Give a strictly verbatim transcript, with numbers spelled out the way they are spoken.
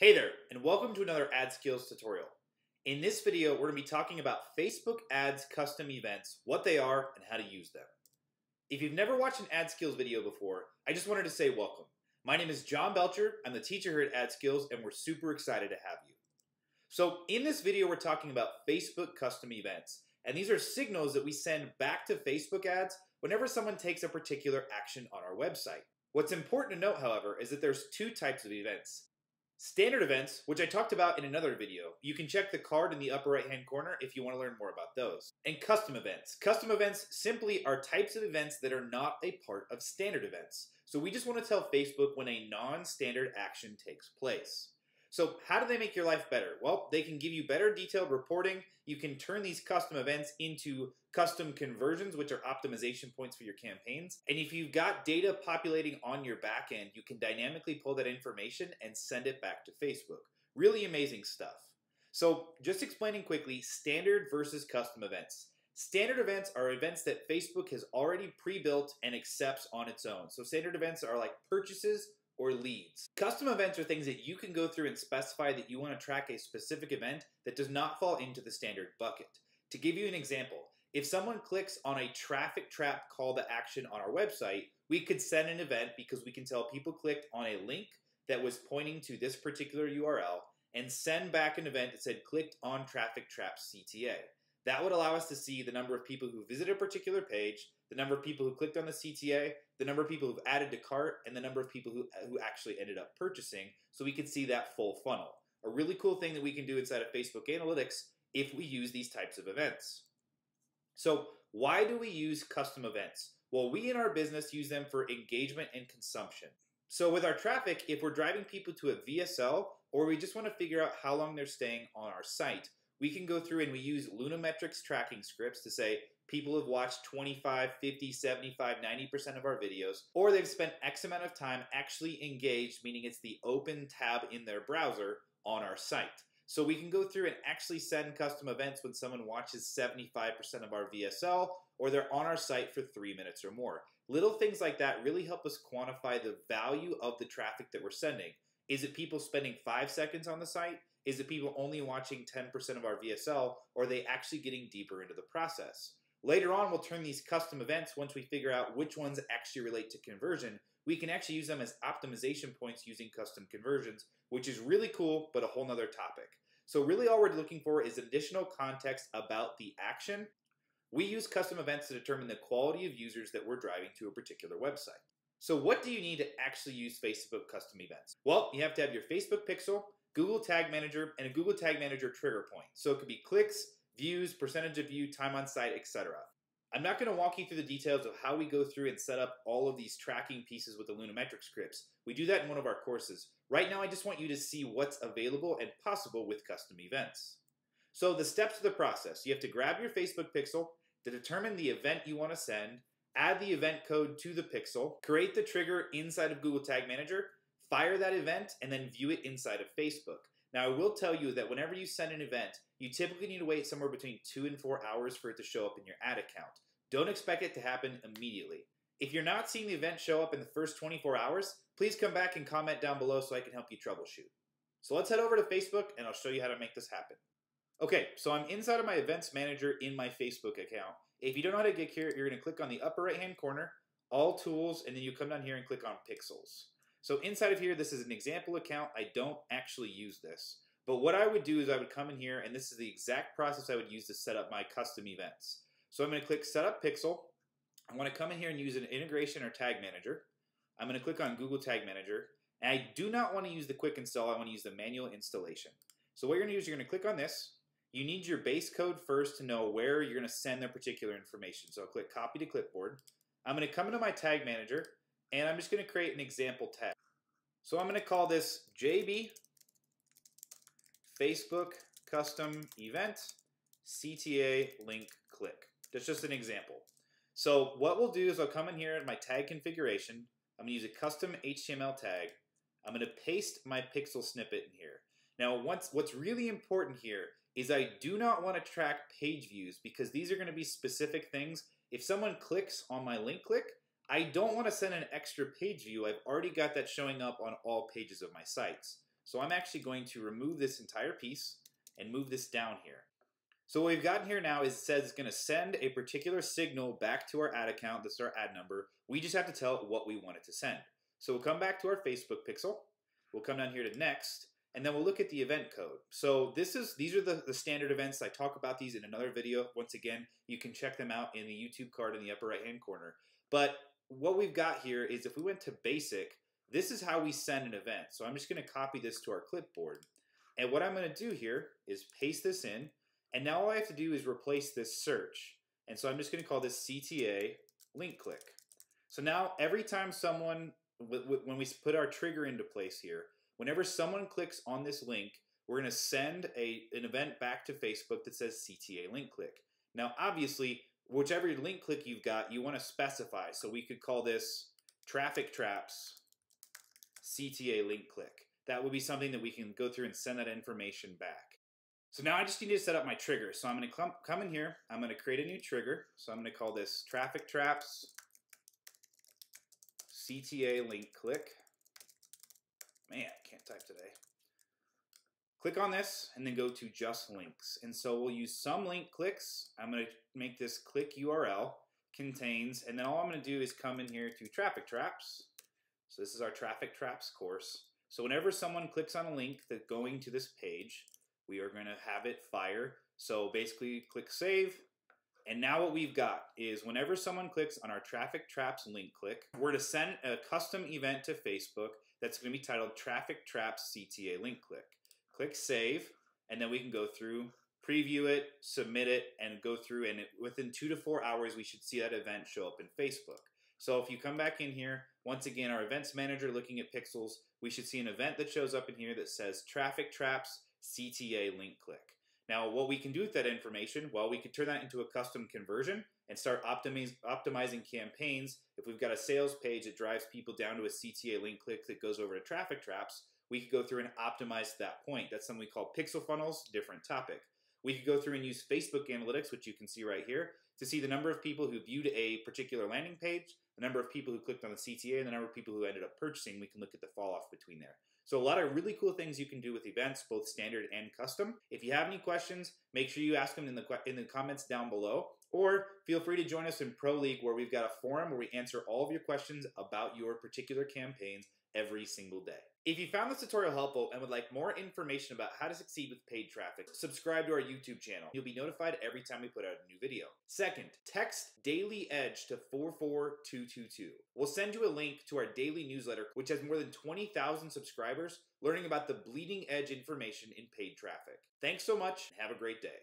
Hey there, and welcome to another Ad Skills tutorial. In this video, we're going to be talking about Facebook Ads custom events, what they are, and how to use them. If you've never watched an Ad Skills video before, I just wanted to say welcome. My name is John Belcher, I'm the teacher here at Ad Skills, and we're super excited to have you. So in this video, we're talking about Facebook custom events, and these are signals that we send back to Facebook ads whenever someone takes a particular action on our website. What's important to note, however, is that there's two types of events. Standard events, which I talked about in another video. You can check the card in the upper right hand corner if you want to learn more about those. And custom events. Custom events simply are types of events that are not a part of standard events. So we just want to tell Facebook when a non-standard action takes place. So how do they make your life better? Well, they can give you better detailed reporting. You can turn these custom events into custom conversions, which are optimization points for your campaigns. And if you've got data populating on your back end, you can dynamically pull that information and send it back to Facebook. Really amazing stuff. So just explaining quickly, standard versus custom events. Standard events are events that Facebook has already pre-built and accepts on its own. So standard events are like purchases or leads. Custom events are things that you can go through and specify that you want to track a specific event that does not fall into the standard bucket. To give you an example, if someone clicks on a traffic trap call to action on our website, we could send an event because we can tell people clicked on a link that was pointing to this particular U R L and send back an event that said clicked on Traffic Traps C T A. That would allow us to see the number of people who visit a particular page, the number of people who clicked on the C T A, the number of people who've added to cart, and the number of people who, who actually ended up purchasing, so we can see that full funnel. A really cool thing that we can do inside of Facebook Analytics if we use these types of events. So why do we use custom events? Well, we in our business use them for engagement and consumption. So with our traffic, if we're driving people to a V S L, or we just want to figure out how long they're staying on our site, we can go through and we use LunaMetrics tracking scripts to say people have watched twenty-five, fifty, seventy-five, ninety percent of our videos, or they've spent X amount of time actually engaged, meaning it's the open tab in their browser on our site. So we can go through and actually send custom events when someone watches seventy-five percent of our V S L, or they're on our site for three minutes or more. Little things like that really help us quantify the value of the traffic that we're sending. Is it people spending five seconds on the site? Is it people only watching ten percent of our V S L, or are they actually getting deeper into the process? Later on, we'll turn these custom events, once we figure out which ones actually relate to conversion, we can actually use them as optimization points using custom conversions, which is really cool, but a whole nother topic. So really all we're looking for is additional context about the action. We use custom events to determine the quality of users that we're driving to a particular website. So what do you need to actually use Facebook custom events? Well, you have to have your Facebook Pixel, Google Tag Manager, and a Google Tag Manager trigger point. So it could be clicks, views, percentage of view, time on site, et cetera. I'm not going to walk you through the details of how we go through and set up all of these tracking pieces with the LunaMetrics scripts. We do that in one of our courses. Right now, I just want you to see what's available and possible with custom events. So the steps of the process, you have to grab your Facebook Pixel to determine the event you want to send, add the event code to the Pixel, create the trigger inside of Google Tag Manager, fire that event, and then view it inside of Facebook. Now, I will tell you that whenever you send an event, you typically need to wait somewhere between two and four hours for it to show up in your ad account. Don't expect it to happen immediately. If you're not seeing the event show up in the first twenty-four hours, please come back and comment down below so I can help you troubleshoot. So let's head over to Facebook and I'll show you how to make this happen. Okay, so I'm inside of my Events Manager in my Facebook account. If you don't know how to get here, you're going to click on the upper right-hand corner, All Tools, and then you come down here and click on Pixels. So inside of here, this is an example account. I don't actually use this. But what I would do is I would come in here, and this is the exact process I would use to set up my custom events. So I'm going to click Set Up Pixel. I want to come in here and use an integration or tag manager. I'm going to click on Google Tag Manager. And I do not want to use the quick install. I want to use the manual installation. So what you're going to do is you're going to click on this. You need your base code first to know where you're going to send the particular information. So I'll click Copy to Clipboard. I'm going to come into my tag manager. And I'm just going to create an example tag. So I'm going to call this J B Facebook Custom Event C T A Link Click. That's just an example. So what we'll do is I'll come in here in my tag configuration. I'm going to use a custom H T M L tag. I'm going to paste my pixel snippet in here. Now once, what's really important here is I do not want to track page views because these are going to be specific things. If someone clicks on my link click, I don't want to send an extra page view. I've already got that showing up on all pages of my sites. So I'm actually going to remove this entire piece and move this down here. So what we've gotten here now is it says it's gonna send a particular signal back to our ad account. This is our ad number. We just have to tell it what we want it to send. So we'll come back to our Facebook pixel. We'll come down here to next, and then we'll look at the event code. So this is, these are the, the standard events. I talk about these in another video. Once again, you can check them out in the YouTube card in the upper right-hand corner. But what we've got here is if we went to basic, this is how we send an event. So I'm just gonna copy this to our clipboard. And what I'm gonna do here is paste this in, and now all I have to do is replace this search. And so I'm just gonna call this C T A link click. So now every time someone, when we put our trigger into place here, whenever someone clicks on this link, we're gonna send a, an event back to Facebook that says C T A link click. Now obviously, whichever link click you've got, you wanna specify. So we could call this Traffic Traps C T A link click. That would be something that we can go through and send that information back. So now I just need to set up my trigger. So I'm going to come in here. I'm going to create a new trigger. So I'm going to call this Traffic Traps C T A link click. Man, I can't type today. Click on this and then go to just links. And so we'll use some link clicks. I'm going to make this click U R L contains, and then all I'm going to do is come in here to Traffic Traps. So this is our Traffic Traps course. So whenever someone clicks on a link that's going to this page, we are going to have it fire. So basically click save. And now what we've got is whenever someone clicks on our Traffic Traps link click, we're to send a custom event to Facebook that's going to be titled Traffic Traps C T A link click. Click save, and then we can go through, preview it, submit it, and go through, and it, within two to four hours, we should see that event show up in Facebook. So if you come back in here, once again, our events manager looking at pixels, we should see an event that shows up in here that says Traffic Traps C T A link click. Now, what we can do with that information, well, we could turn that into a custom conversion and start optimiz optimizing campaigns. If we've got a sales page that drives people down to a C T A link click that goes over to Traffic Traps, we could go through and optimize to that point. That's something we call pixel funnels, different topic. We could go through and use Facebook analytics, which you can see right here, to see the number of people who viewed a particular landing page, the number of people who clicked on the C T A, and the number of people who ended up purchasing. We can look at the fall off between there. So a lot of really cool things you can do with events, both standard and custom. If you have any questions, make sure you ask them in the, in the comments down below, or feel free to join us in Pro League, where we've got a forum where we answer all of your questions about your particular campaigns every single day. If you found this tutorial helpful and would like more information about how to succeed with paid traffic, subscribe to our YouTube channel. You'll be notified every time we put out a new video. Second, text Daily Edge to four four two two two. We'll send you a link to our daily newsletter, which has more than twenty thousand subscribers, learning about the bleeding edge information in paid traffic. Thanks so much and have a great day.